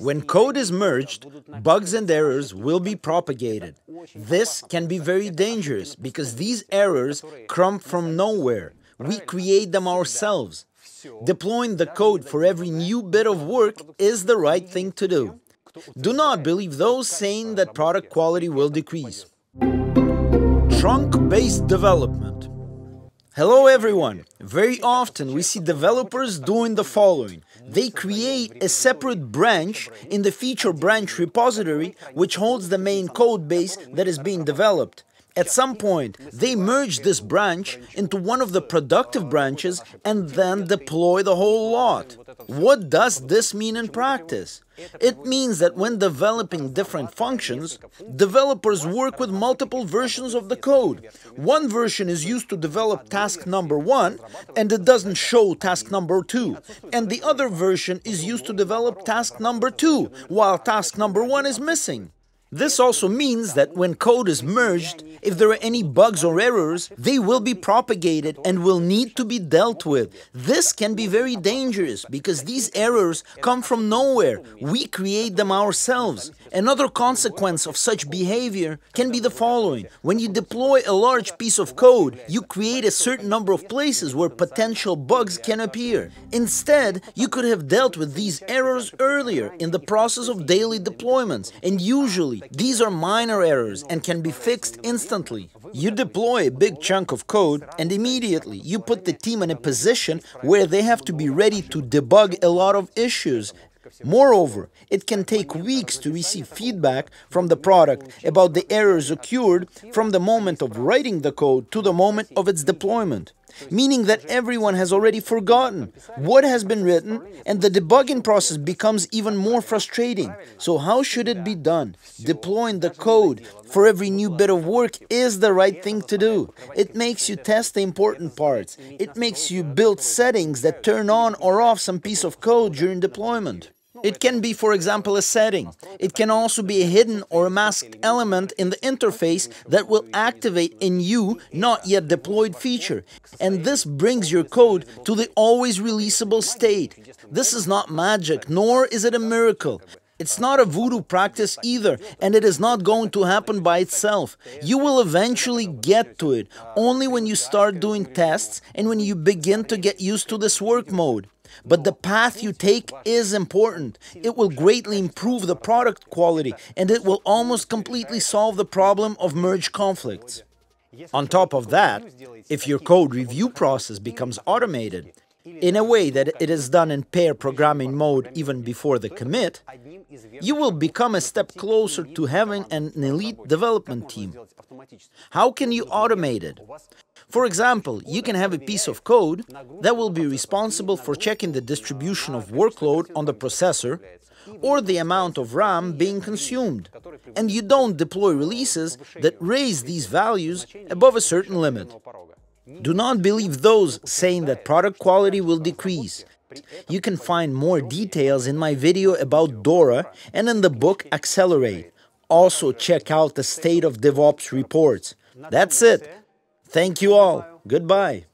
When code is merged, bugs and errors will be propagated. This can be very dangerous because these errors come from nowhere. We create them ourselves. Deploying the code for every new bit of work is the right thing to do. Do not believe those saying that product quality will decrease. Trunk-based development. Hello everyone! Very often we see developers doing the following. They create a separate branch in the feature branch repository which holds the main code base that is being developed. At some point, they merge this branch into one of the productive branches and then deploy the whole lot. What does this mean in practice? It means that when developing different functions, developers work with multiple versions of the code. One version is used to develop task number 1 and it doesn't show task number 2. And the other version is used to develop task number 2 while task number 1 is missing. This also means that when code is merged, if there are any bugs or errors, they will be propagated and will need to be dealt with. This can be very dangerous because these errors come from nowhere. We create them ourselves. Another consequence of such behavior can be the following. When you deploy a large piece of code, you create a certain number of places where potential bugs can appear. Instead, you could have dealt with these errors earlier in the process of daily deployments, and usually these are minor errors and can be fixed instantly. You deploy a big chunk of code and immediately you put the team in a position where they have to be ready to debug a lot of issues. Moreover, it can take weeks to receive feedback from the product about the errors occurred from the moment of writing the code to the moment of its deployment, meaning that everyone has already forgotten what has been written and the debugging process becomes even more frustrating. So how should it be done? Deploying the code for every new bit of work is the right thing to do. It makes you test the important parts. It makes you build settings that turn on or off some piece of code during deployment. It can be, for example, a setting. It can also be a hidden or a masked element in the interface that will activate a new, not yet deployed feature. And this brings your code to the always releasable state. This is not magic, nor is it a miracle. It's not a voodoo practice either, and it is not going to happen by itself. You will eventually get to it, only when you start doing tests and when you begin to get used to this work mode. But the path you take is important. It will greatly improve the product quality, and it will almost completely solve the problem of merge conflicts. On top of that, if your code review process becomes automated, in a way that it is done in pair programming mode even before the commit, you will become a step closer to having an elite development team. How can you automate it? For example, you can have a piece of code that will be responsible for checking the distribution of workload on the processor or the amount of RAM being consumed, and you don't deploy releases that raise these values above a certain limit. Do not believe those saying that product quality will decrease. You can find more details in my video about Dora and in the book Accelerate. Also check out the State of DevOps reports. That's it. Thank you all. Goodbye.